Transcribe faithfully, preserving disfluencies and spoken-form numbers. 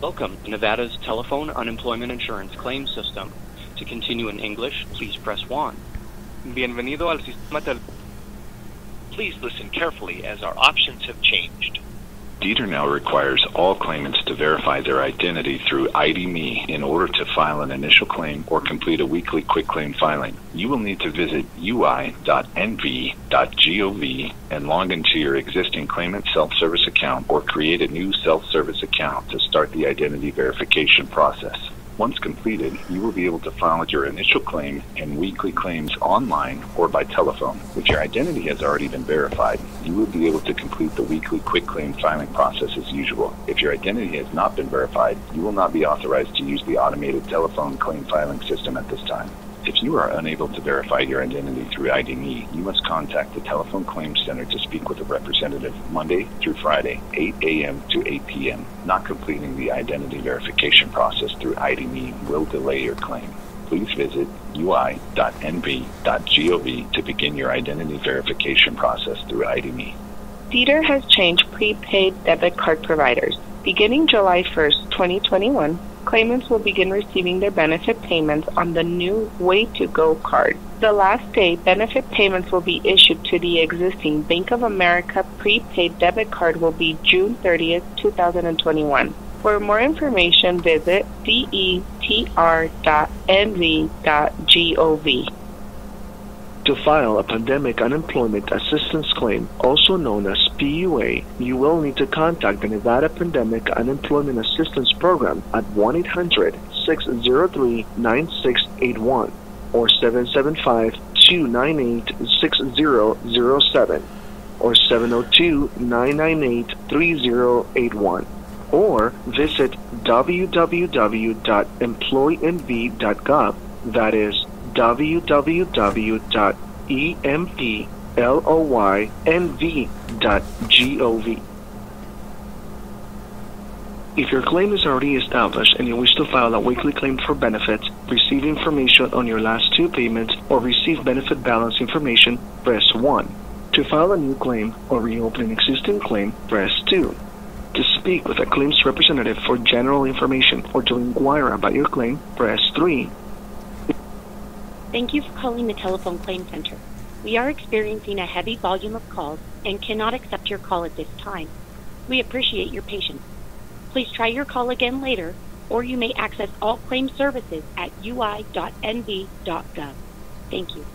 Welcome to Nevada's Telephone Unemployment Insurance Claim System. To continue in English, please press one. Bienvenido al sistema tel- Please listen carefully as our options have changed. D E T R now requires all claimants to verify their identity through I D dot me in order to file an initial claim or complete a weekly quitclaim filing. You will need to visit U I dot N V dot gov and log into your existing claimant self-service account or create a new self-service account to start the identity verification process. Once completed, you will be able to file your initial claim and weekly claims online or by telephone. If your identity has already been verified, you will be able to complete the weekly quitclaim filing process as usual. If your identity has not been verified, you will not be authorized to use the automated telephone claim filing system at this time. If you are unable to verify your identity through I D dot me, you must contact the Telephone Claims Center to speak with a representative Monday through Friday, eight A M to eight P M Not completing the identity verification process through I D dot me will delay your claim. Please visit U I dot N V dot gov to begin your identity verification process through I D dot me. D E T R has changed prepaid debit card providers. Beginning July first, twenty twenty-one, claimants will begin receiving their benefit payments on the new Way to Go card. The last day benefit payments will be issued to the existing Bank of America prepaid debit card will be June thirtieth, two thousand twenty-one. For more information, visit D E T R dot N V dot gov. To file a Pandemic Unemployment Assistance Claim, also known as P U A, you will need to contact the Nevada Pandemic Unemployment Assistance Program at one eight hundred, six oh three, nine six eight one or seven seven five, two nine eight, six oh oh seven or seven oh two, nine nine eight, three oh eight one, or visit w w w dot employ n v dot gov, that is w w w dot employ n v dot gov. If your claim is already established and you wish to file a weekly claim for benefits, receive information on your last two payments, or receive benefit balance information, press one. To file a new claim or reopen an existing claim, press two. To speak with a claims representative for general information or to inquire about your claim, press three. Thank you for calling the Telephone Claim Center. We are experiencing a heavy volume of calls and cannot accept your call at this time. We appreciate your patience. Please try your call again later, or you may access all claim services at U I dot N V dot gov. Thank you.